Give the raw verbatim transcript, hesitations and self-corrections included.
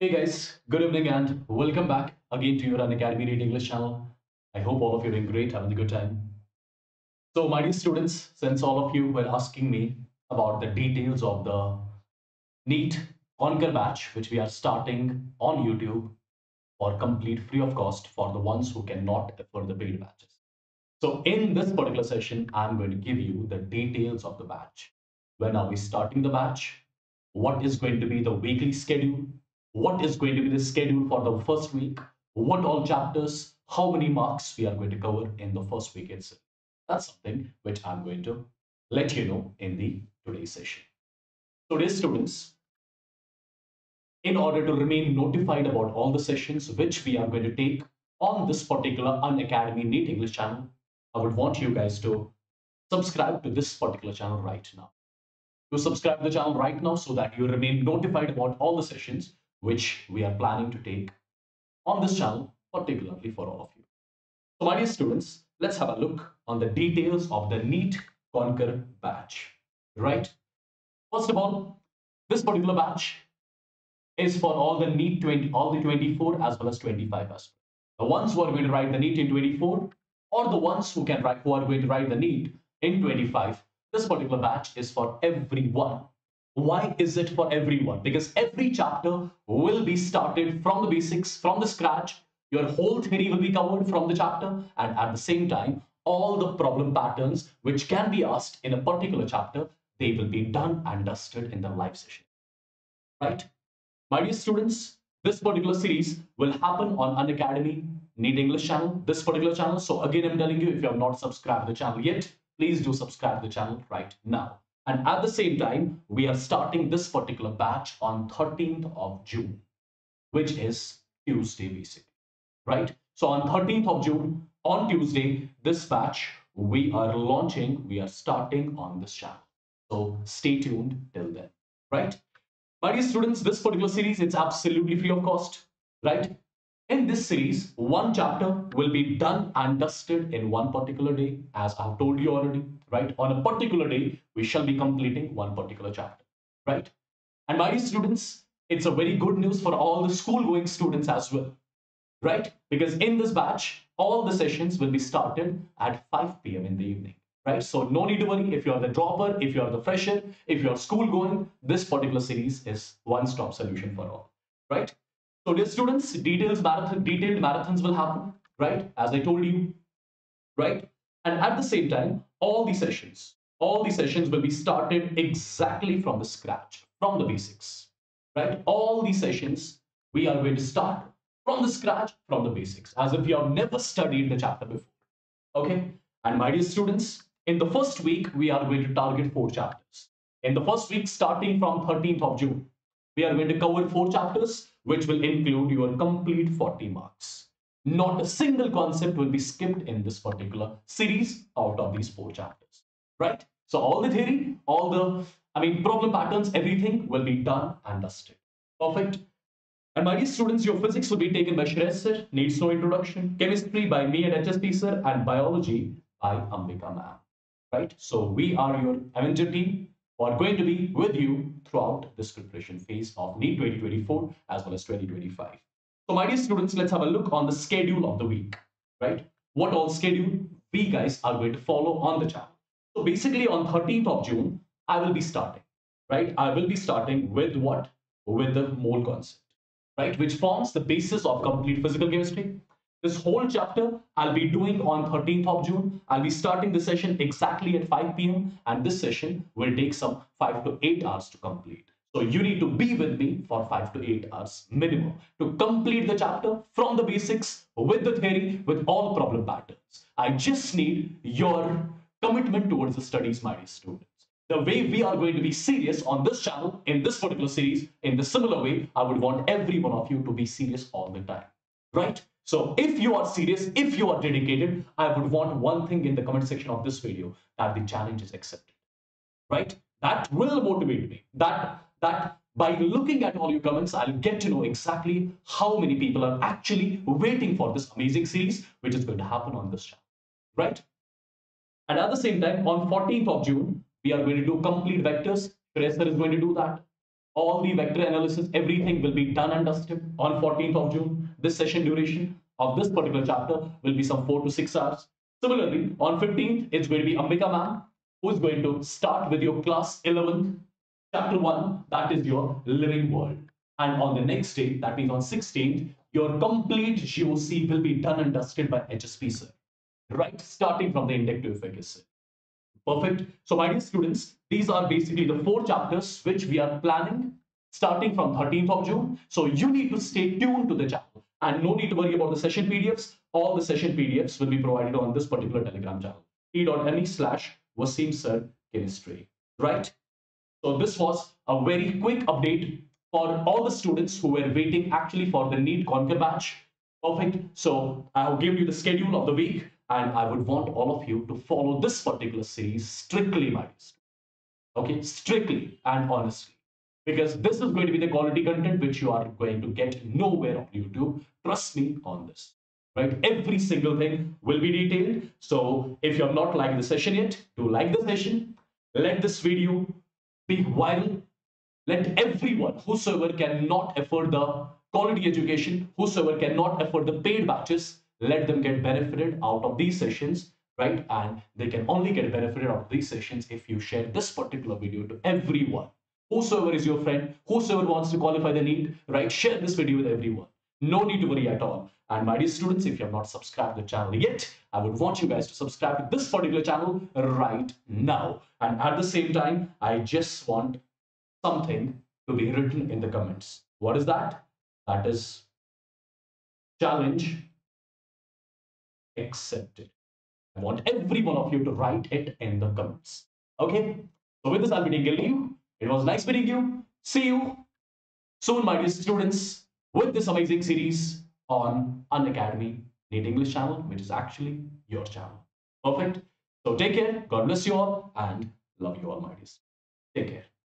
Hey guys, good evening and welcome back again to your Unacademy Read English channel. I hope all of you are doing great, having a good time. So my dear students, since all of you were asking me about the details of the NEET Conquer batch, which we are starting on YouTube for complete free of cost for the ones who cannot afford the paid batches. So in this particular session, I'm going to give you the details of the batch. When are we starting the batch? What is going to be the weekly schedule? What is going to be the schedule for the first week? What all chapters? How many marks we are going to cover in the first week itself? That's something which I'm going to let you know in the today's session. So dear students, in order to remain notified about all the sessions which we are going to take on this particular Unacademy NEET English channel, I would want you guys to subscribe to this particular channel right now. To subscribe to the channel right now so that you remain notified about all the sessions which we are planning to take on this channel, particularly for all of you. So my dear students, let's have a look on the details of the NEET Conquer batch, right? First of all, this particular batch is for all the NEET twenty, all the twenty-four as well as twenty-five as well. The ones who are going to write the NEET in twenty-four or the ones who can write, who are going to write the NEET in twenty-five, this particular batch is for everyone. Why is it for everyone? Because every chapter will be started from the basics, from the scratch. Your whole theory will be covered from the chapter, and at the same time, all the problem patterns which can be asked in a particular chapter, they will be done and dusted in the live session. Right? My dear students, this particular series will happen on Unacademy NEET English channel, this particular channel. So again, I'm telling you, if you have not subscribed to the channel yet, please do subscribe to the channel right now. And at the same time, we are starting this particular batch on thirteenth of June, which is Tuesday basically, right? So on thirteenth of June, on Tuesday, this batch we are launching, we are starting on this channel. So stay tuned till then, right? My dear students, this particular series, it's absolutely free of cost, right? In this series, one chapter will be done and dusted in one particular day, as I have told you already, right? On a particular day, we shall be completing one particular chapter, right? And my dear students, it's a very good news for all the school-going students as well, right? Because in this batch, all the sessions will be started at five p m in the evening, right? So no need to worry if you are the dropper, if you are the fresher, if you are school-going, this particular series is one-stop solution for all, right? So dear students, details marathon, detailed marathons will happen, right? As I told you, right? And at the same time, all the sessions, all the sessions will be started exactly from the scratch, from the basics, right? All the sessions, we are going to start from the scratch, from the basics, as if you have never studied the chapter before, okay? And my dear students, in the first week, we are going to target four chapters. In the first week, starting from thirteenth of June, we are going to cover four chapters, which will include your complete forty marks. Not a single concept will be skipped in this particular series out of these four chapters, right? So all the theory, all the, I mean, problem patterns, everything will be done and dusted. Perfect. And my dear students, your physics will be taken by Shreyas sir, needs no introduction. Chemistry by me and H S P sir, and biology by Ambika ma'am, right? So we are your Avenger team. Are going to be with you throughout this preparation phase of NEET twenty twenty-four as well as twenty twenty-five. So my dear students, let's have a look on the schedule of the week, right? What all schedule we guys are going to follow on the channel. So basically on thirteenth of June, I will be starting, right? I will be starting with what? With the mole concept, right? Which forms the basis of complete physical chemistry. This whole chapter I'll be doing on thirteenth of June. I'll be starting the session exactly at five p m and this session will take some five to eight hours to complete. So you need to be with me for five to eight hours minimum to complete the chapter from the basics with the theory, with all problem patterns. I just need your commitment towards the studies, my dear students. The way we are going to be serious on this channel, in this particular series, in the similar way, I would want every one of you to be serious all the time, right? So if you are serious, if you are dedicated, I would want one thing in the comment section of this video, that the challenge is accepted, right? That will motivate me. That, that by looking at all your comments, I'll get to know exactly how many people are actually waiting for this amazing series, which is going to happen on this channel, right? And at the same time, on fourteenth of June, we are going to do complete vectors. Shreyas sir is going to do that. All the vector analysis, everything will be done and dusted on fourteenth of June. This session duration of this particular chapter will be some four to six hours. Similarly, on fifteenth, it's going to be Ambika ma'am who is going to start with your class eleventh, chapter one, that is your living world. And on the next day, that means on sixteenth, your complete G O C will be done and dusted by H S P sir, right? Starting from the inductive efficacy. Perfect. So my dear students, these are basically the four chapters which we are planning starting from thirteenth of June. So you need to stay tuned to the channel and no need to worry about the session P D Fs. All the session P D Fs will be provided on this particular Telegram channel, t dot m e slash Wassim Sir Chemistry, right? So this was a very quick update for all the students who were waiting actually for the NEET Conquer batch. Perfect. So I will give you the schedule of the week, and I would want all of you to follow this particular series strictly, my dear students. Okay, strictly and honestly, because this is going to be the quality content which you are going to get nowhere on YouTube. Trust me on this, right? Every single thing will be detailed. So if you have not liked the session yet, do like the session. Let this video be viral. Let everyone, whosoever cannot afford the quality education, whosoever cannot afford the paid batches, let them get benefited out of these sessions, right? And they can only get benefited out of these sessions if you share this particular video to everyone. Whosoever is your friend, whosoever wants to qualify the NEET, right? Share this video with everyone. No need to worry at all. And my dear students, if you have not subscribed to the channel yet, I would want you guys to subscribe to this particular channel right now. And at the same time, I just want something to be written in the comments. What is that? That is challenge accepted. I want every one of you to write it in the comments. Okay, so with this, I'll be taking leave. It was nice meeting you. See you soon, my dear students, with this amazing series on Unacademy NEET English channel, which is actually your channel. Perfect. So take care. God bless you all and love you all, my dear. Take care.